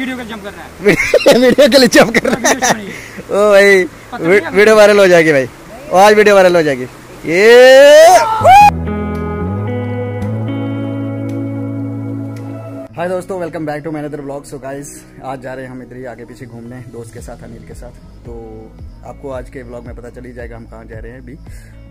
Video कल jump कर रहा है वीडियो कल जंप कर रहा है। ओ भाई वीडियो वायरल हो जाएगी भाई, आज वीडियो वायरल हो जाएगी। हाय दोस्तों, welcome back to my another vlog. So guys, आज जा रहे हैं हम इधर ही आगे पीछे घूमने दोस्त के साथ, अनिल के साथ। तो आपको आज के व्लॉग में पता चल ही जाएगा हम कहाँ जा रहे हैं अभी।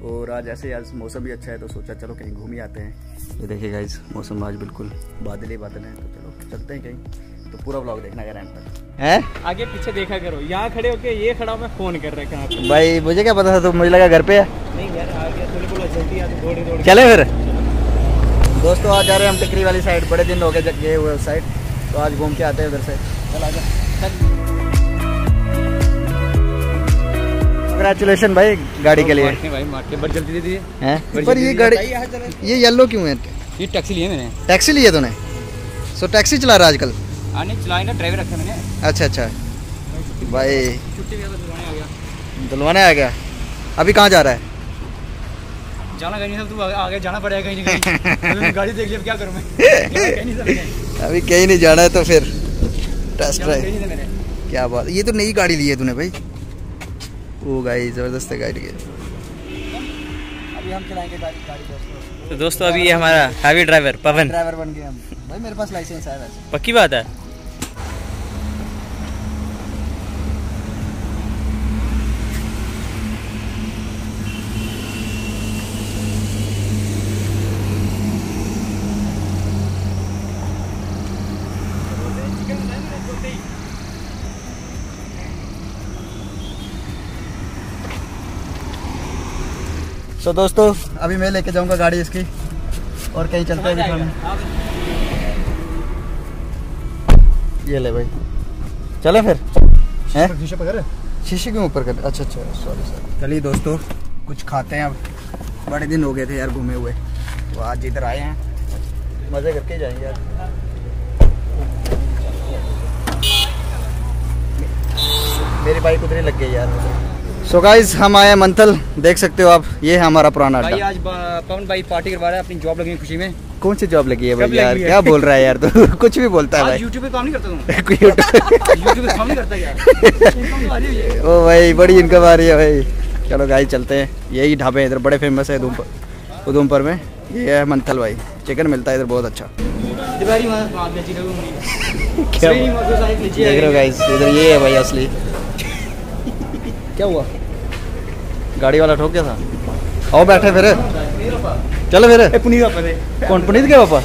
और आज ऐसे आज मौसम भी अच्छा है तो सोचा चलो कहीं घूम ही आते हैं। ये देखिए गाइस, मौसम आज बिल्कुल बादल ही बादल है, तो चलो चलते हैं कहीं। तो पूरा व्लॉग देखना एंड तक है, आगे पीछे देखा करो। यहाँ खड़े होके ये खड़ा मैं फोन कर रहा है भाई, मुझे क्या पता था, तो मुझे लगा घर पे है। नहीं यार, चले फिर दोस्तों। आज जा रहे हैं हम टिकरी वाली साइड, बड़े दिन हो गए गए हुए उस साइड, तो आज घूम के आते हैं उधर से। चल आजा, चल। कंग्रेचुलेशन भाई गाड़ी के लिए। भाई मार्के बड़ी जल्दी दे दी है। पर ये गाड़ी ये येलो क्यों है? ये टैक्सी लिए मैंने। टैक्सी लिए तूने? सो टैक्सी चला रहा आजकल? हां नहीं चलाए ना, ड्राइवर रखा मैंने। अच्छा भाई, छुट्टी दिलवाने आ गया। अभी कहाँ जा रहा है? जाना कहीं नहीं, तू आगे जाना पड़ेगा कहीं नहीं कहीं। गाड़ी देख लिया, क्या करूं मैं, अभी कहीं नहीं जाना है तो फिर टेस्ट ड्राइव। क्या बात, ये तो नई गाड़ी ली है तूने भाई। ओ गाइस, जबरदस्त गाड़ी है। अभी हम चलाएंगे गाड़ी दोस्तों। तो दोस्तों अभी ये हमारा हैवी ड्राइवर पवन ड्राइवर बन गया हम भाई। मेरे पास लाइसेंस है वैसे, पक्की बात है। तो दोस्तों अभी मैं लेके जाऊंगा गाड़ी इसकी, और कहीं चलते हैं। ये ले भाई, चले फिर। शीशे पकड़, शीशे क्यों ऊपर कर? अच्छा, सॉरी। चलिए दोस्तों, कुछ खाते हैं अब। बड़े दिन हो गए थे यार घूमे हुए, तो आज इधर आए हैं, मजे करके जाएंगे यार। मेरी बाइक उधर ही लग गई यार। सो गाइस, हम आए मंथल, देख सकते हो आप, ये है हमारा पुराना अड्डा। भाई आज पवन भाई पार्टी करवा रहा है, अपनी जॉब लगी है खुशी में। कौन सी जॉब लगी है भाई यार, क्या बोल रहा है यार तू तो? कुछ भी बोलता है भाई। YouTube पे काम नहीं करता तुम? YouTube पे काम नहीं करता यार। ओ भाई, बड़ी इनकम आ रही है भाई। चलो गाइस चलते हैं। यही ढाबे इधर बड़े फेमस है उधमपुर में, ये है मंथल भाई। चिकन मिलता है इधर बहुत अच्छा। क्या देख रहे हो गाइस, इधर ये है भाई असली। क्या हुआ, गाड़ी वाला ठोक गया था? आओ बैठे फिर, चलो फिर। पुनीत पापा? कौन पुनीत के पापा?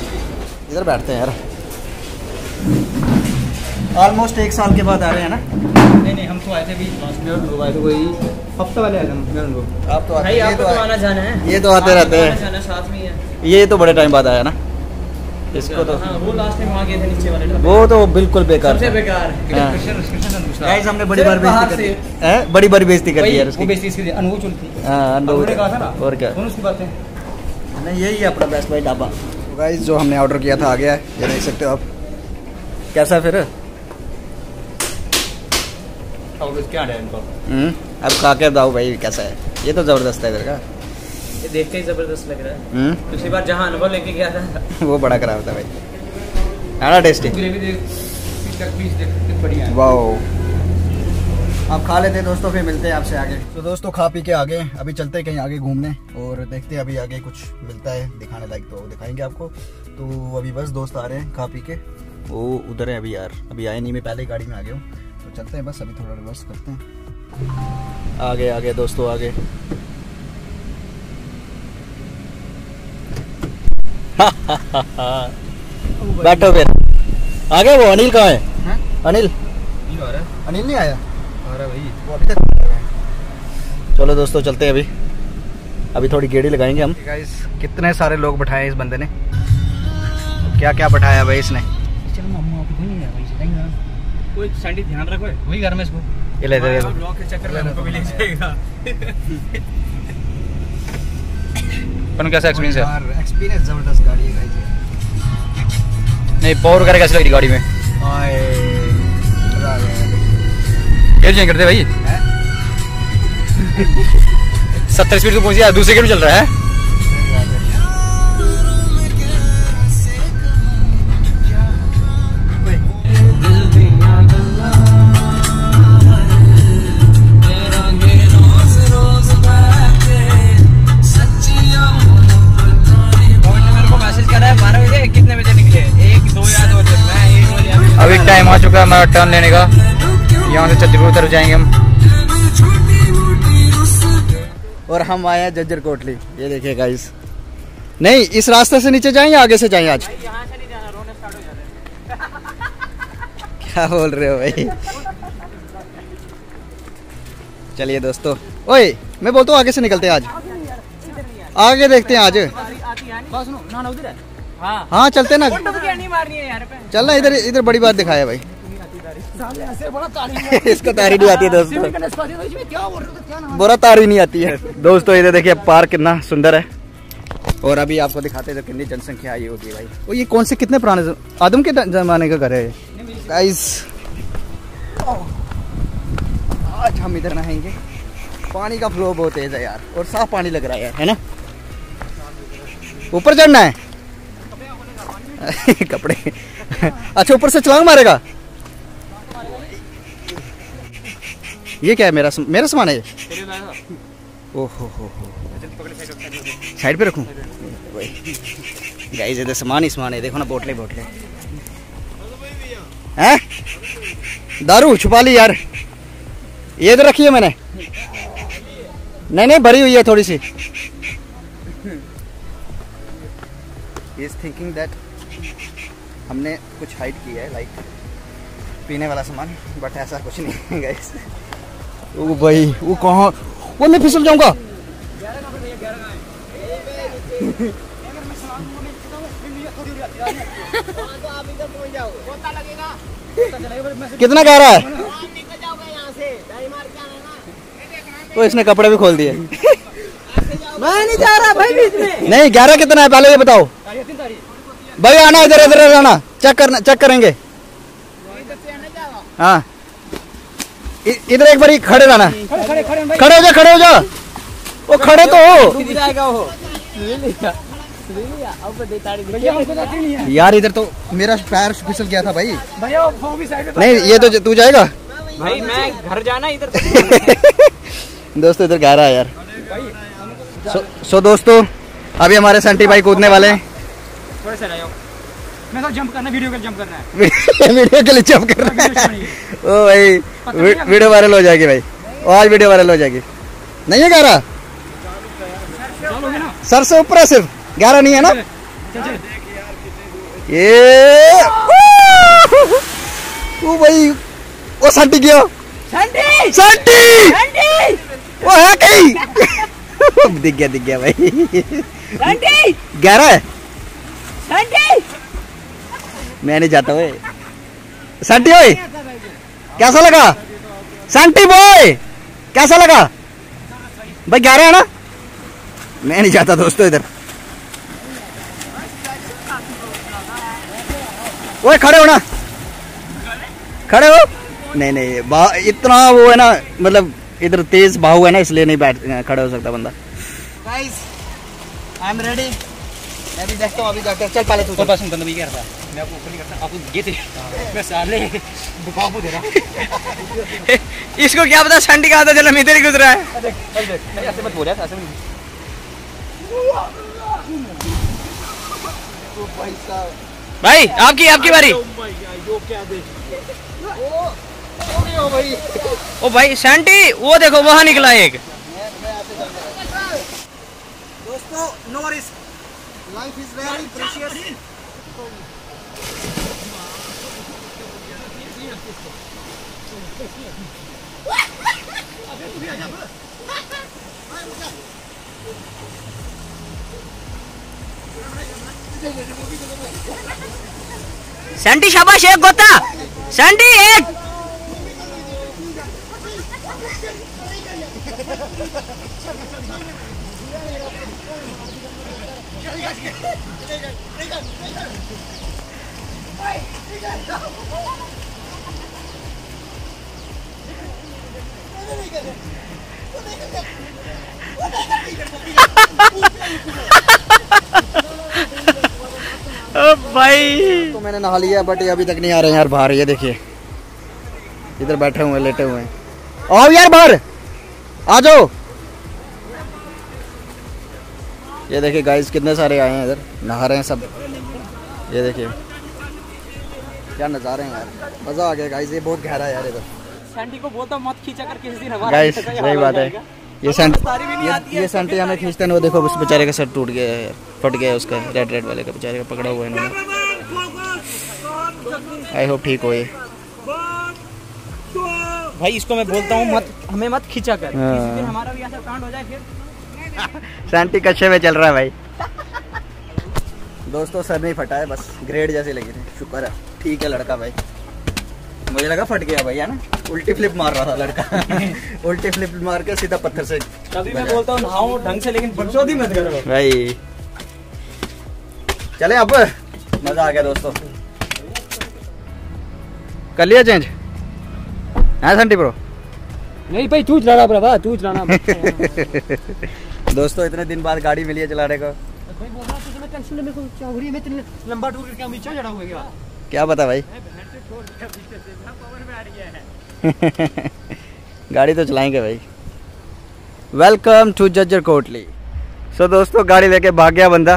इधर बैठते हैं यार। ऑलमोस्ट एक साल के बाद आ रहे हैं ना? नहीं, हम तो आए थे भी कोई हफ्ता वाले आए थे। आप तो आते, ये तो आना जाना है, ये तो आते रहते हैं साथ में। ये तो बड़े टाइम बाद आया ना इसको तो। हाँ, वो लास्ट टाइम वहाँ गए थे नीचे वाले, वो तो बिल्कुल बेकार, सबसे बेकार है। हमने बड़ी बार बेइज्जती कर दी यार उसकी। बेइज्जती इसकी अनूप चलती है। हां अनूप ने कहा था ना, और क्या उसकी बातें नहीं। यही है अपना बेस्ट भाई ढाबा। तो गाइस, जो हमने ऑर्डर किया था आ गया है, ये देख सकते हो आप। कैसा फिर और क्या है इनको? अब खा के बताओ भाई कैसा है। ये तो जबरदस्त है इधर का, देख के ही जबरदस्त लग रहा है। पिछली बार जहाँ अनुभव लेके गया था वो बड़ा खराब था भाई। बड़ा टेस्टी बढ़िया। वाह, आप खा लेते दोस्तों, फिर मिलते हैं आपसे आगे। तो दोस्तों खा पी के आगे अभी चलते हैं कहीं आगे घूमने, और देखते हैं अभी आगे कुछ मिलता है दिखाने लायक तो दिखाएंगे आपको। तो अभी बस दोस्त आ रहे हैं खा पी के, वो उधर है अभी यार, अभी आए नहीं, मैं पहले गाड़ी में आ गया हूँ। तो चलते हैं बस, अभी थोड़ा रिवर्स करते हैं। आगे दोस्तों आगे। बैठो फिर। आ गया वो अनिल, कहाँ है अनिल? अनिल नहीं आया, आ रहा भाई वो अभी तक। चलो दोस्तों चलते हैं अभी थोड़ी गेड़ी लगाएंगे हम। गाइस, कितने सारे लोग बैठाए इस बंदे ने, क्या क्या बैठाया भाई इसने। चलो मम्मा आप इधर नहीं है भाई, चलेंगे कोई संडे, ध्यान रखो वही घर में इसको ये ले जाएगा ब्लॉक के चक्कर में, हमको भी ले जाएगा। अपन कैसा एक्सपीरियंस है? एक्सपीरियंस जबरदस्त गाड़ी है गाइस। नहीं पावर वगैरह कैसी लगी गाड़ी में? हाय मजा आ गया। चेंज करते भाई 70 स्पीड तो पहुंच गया, दूसरे गेयर में चल रहा है। आ चुका है हमारा टर्न लेने का। यहाँ से जज्जर तरफ जाएंगे हम और हम आए हैं जज्जर कोटली। ये देखिए गाइस, नहीं इस रास्ते से नीचे जाएं या आगे से जाएं? आज यहाँ से नहीं जाना, रोने स्टार्ट हो जाना। क्या बोल रहे हो भाई। चलिए दोस्तों, ओए मैं बोलता हूँ आगे से निकलते हैं, आज आगे देखते हैं। आज हाँ चलते ना, चल ना, इधर इधर बड़ी बात दिखाया भाई। इसको तारी नहीं आती है दोस्तों, बुरा तारी नहीं आती है दोस्तों। इधर देखिए पार्क कितना सुंदर है। और अभी आपको दिखाते हैं जो कितनी जनसंख्या आई होगी भाई। और ये कौन से कितने पुराने आदम के जमाने का घर है गाइस। आज हम इधर नहाएंगे। पानी का फ्लो बहुत तेज है यार, और साफ पानी लग रहा है ना। ऊपर चढ़ना है कपड़े अच्छा ऊपर से छलांग मारेगा। ये क्या है? मेरा सामान है ये। ओहो हो, साइड पे रखूं गाइस। इधर सामान ही सामान है, देखो ना, बोतलें हैं, दारू छुपा ली यार। ये इधर रखी है मैंने, नहीं भरी हुई है थोड़ी सी। He is thinking that हमने कुछ हाइड किया है, लाइक पीने वाला सामान, बट ऐसा कुछ नहीं है गाइस। वो भाई वो कहाँ, वो मैं फिसल जाऊंगा। कितना गहरा है? वो इसने कपड़े भी खोल दिए। मैं नहीं जा रहा भाई बीच में। नहीं, गहरा कितना है पहले ये बताओ भाई। आना इधर, इधर आना, चेक करेंगे। हाँ इधर एक बारी खड़े रहना, खड़े हो जा। वो खड़े तो हो यार। इधर तो मेरा पैर फिसल गया था भाई। नहीं ये तो तू जाएगा भाई, मैं घर जाना इधर दोस्तों इधर गहरा है यार। सो दोस्तों अभी हमारे सेंटी भाई कूदने वाले हैं। मैं तो जंप करना, वीडियो के लिए जंप करना है। ओ भाई वीडियो वायरल हो जाएगी भाई, आज वीडियो वायरल हो जाएगी। नहीं है गहरा सर से ऊपर है, सिर्फ गहरा नहीं है ना। ये ओ भाई वो सेंटी गया, वो है कहीं दिख गया भाई। गहरा है, मैं नहीं जाता हुए। सेंटी भाई कैसा लगा? सेंटी बॉय कैसा लगा भाई? गहरा है ना, मैं नहीं जाता दोस्तों इधर। ओए खड़े हो ना, खड़े हो। नहीं इतना वो है ना, मतलब इधर तेज बहाव है ना, इसलिए नहीं बैठ खड़ा हो सकता बंदा। Guys I am ready. मैं भी देखता हूं अभी जाकर। चल पहले तू बस बंद भी करता है, मैं आपको ऊपर नहीं करता, आपको ये मैं साले बाबू दे रहा इसको क्या पता सेंटी का आता चला, मैं तेरे गुजरा है। देख नहीं ऐसे मत बोल यार, ऐसे मत। ओ भाई साहब, भाई आपकी बारी। ओ भाई यो क्या देख, ओ भाई सेंटी वो देखो वहां निकला एक। दोस्तों no risk, life is very precious. Senti शाबाश, एक गोता सेंटी, एक भाई। तो मैंने नहा लिया, बट ये अभी तक नहीं आ रहे हैं यार बाहर। ये देखिए इधर बैठे हुए, लेटे हुए हैं। आओ यार बाहर आ जाओ। ये देखिए गाइस कितने सारे आए हैं, इधर नहा रहे हैं सब। ये देखिए क्या नज़ारे हैं यार, मज़ा आ गया गाइस। ये बहुत गहरा यार इधर। सैंडी को बोलता मत खींचा कर किसी दिन हमारा गाइस, सही बात है। ये सैंडी हमें खींचते ना, वो देखो उस बेचारे का सर टूट गया है, फट गया उसका, रेड रेड वाले का बेचारे का पकड़ा हुआ है इन्होंने। आई होप ठीक हो ये भाई, इसको मैं बोलता हूँ मत, हमें मत खींचा कर, किसी दिन हमारा भी ऐसा कांड हो जाए फिर। सैंडी कच्चे में चल रहा है भाई। दोस्तों सर नहीं फटा है, बस ग्रेड जैसे लगी थी, शुक्र है ठीक है लड़का भाई। मुझे लगा फट गया भाई, है ना, उल्टी फ्लिप मार रहा था लड़का। उल्टी फ्लिप मार के सीधा पत्थर से। तभी मैं बोलता हूं नहाओ ढंग से, लेकिन बकचोदी मत करो भाई। चले अब मजा आ गया दोस्तों, कर लिया चेंज है संटी ब्रो? नहीं भाई चूच लाना ब्रो, चूच लाना। दोस्तों इतने दिन बाद गाड़ी मिली है चलाने को, में लंबा जड़ा हुआ क्या? क्या बता भाई, गाड़ी तो चलाएंगे भाई। Welcome to Jajjar Kotli. So दोस्तों गाड़ी लेके भाग गया बंदा,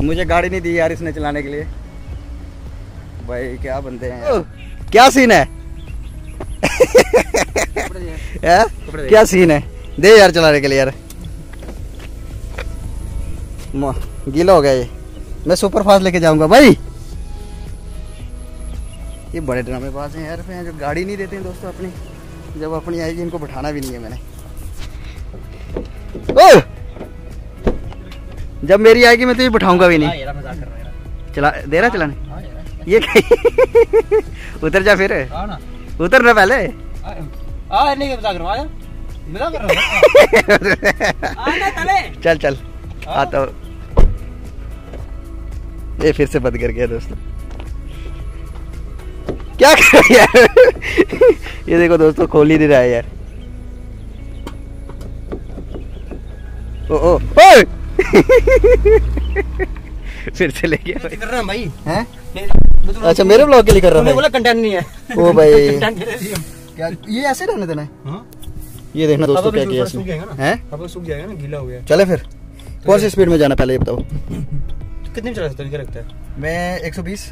मुझे गाड़ी नहीं दी यार इसने चलाने के लिए भाई। क्या बंदे हैं यार। क्या सीन है? क्या सीन है, दे यार चलाने के लिए यार। गीला हो गया ये, मैं सुपर फास्ट लेके जाऊंगा भाई। ये बड़े ड्रामेबाज हैं यार जो गाड़ी नहीं देते हैं दोस्तों अपनी, जब अपनी आएगी इनको बैठाना भी नहीं है मैंने। जब मेरी आएगी मैं तो ये बैठाऊंगा भी नहीं। चला दे रहा चलाने ये। उतर जा फिर, उतर ना पहले। चल चल आता। ये फिर से बंद कर गया दोस्तों, क्या कर रहा है यार। ये देखो दोस्तों खोल ही नहीं रहा है यार। ओ ओ ओए। फिर से ले गया भाई, कर रहा भाई हैं। अच्छा मेरे ब्लॉग के लिए कर रहा है, बोला कंटेंट नहीं है। ओ भाई क्या ये ऐसे रहने देना है? ये देखना दोस्तों क्या किया इसने हैं। अब सूख जाएगा ना, गीला हो गया। चले फिर कौन सी स्पीड में जाना पहले ये बताओ। कितने में चला सकता है क्या लगता है? मैं 120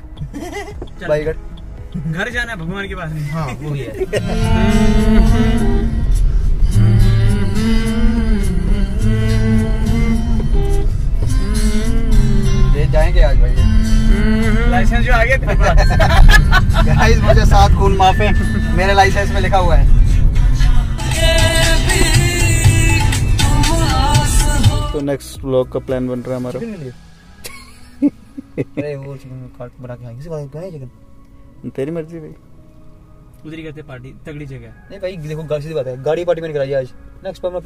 बाईगढ़ घर जाना है भगवान के पास। हाँ वो ही है। ये जाएंगे आज भाई, लाइसेंस जो आ गया। गाइस मुझे 7 खून माफ है, मेरे लाइसेंस में लिखा हुआ है। तो नेक्स्ट व्लॉग का प्लान बन रहा है हमारा। अरे वो चिकन काट बना के किसी बात गए, चिकन तेरी मर्जी भाई, उधर ही करते पार्टी, तगड़ी जगह है। नहीं भाई देखो गाड़ी से बात है, गाड़ी पार्टी मैंने कराई आज, नेक्स्ट पर मैं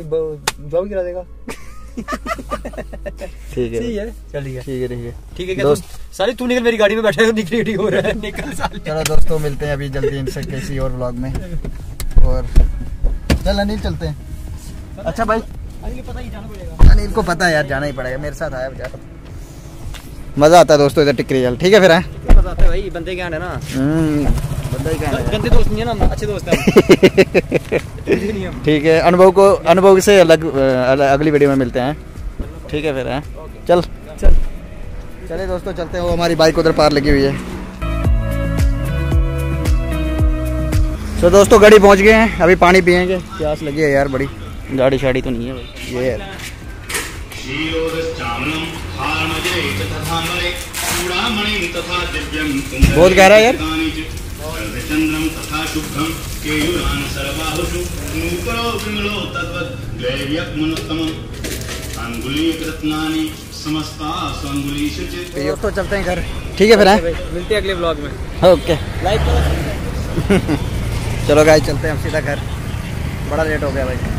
जॉब करा देगा। ठीक है ठीक है चलिए, ठीक है ठीक है ठीक है दोस्त। सारी तू निकल, मेरी गाड़ी में बैठा है, निकली ठीक हो रहा है, निकल साले। चलो दोस्तों मिलते हैं अभी जल्दी इनसे किसी और व्लॉग में, और चल अनिल चलते हैं। अच्छा भाई पता ही जाना पड़ेगा, अनिल को पता है यार, जाना ही पड़ेगा, मेरे साथ आया बेचारा। मजा आता है दोस्तों इधर टिकरी जल, ठीक है फिर है। मजा आता है भाई, बंदे क्या है ना, बंदे क्या है, गंदे दोस्त नहीं है ना, अच्छे दोस्त हैं। ठीक है, अनुभव को, अनुभव से अलग अगली वीडियो में मिलते हैं, ठीक है फिर है। चल चल चले दोस्तों चलते हैं, वो हमारी बाइक उधर पार लगी हुई है। तो दोस्तों गाड़ी पहुँच गए हैं, अभी पानी पियेंगे, प्यास लगी है यार बड़ी। गाड़ी शाड़ी तो नहीं है भाई ये यार। बहुत गहरा है यार। तो चलते हैं घर, ठीक है फिर है, मिलते हैं अगले व्लॉग में। ओके लाइक करो। चलो गाइस चलते हैं हम सीधा घर, बड़ा लेट हो गया भाई।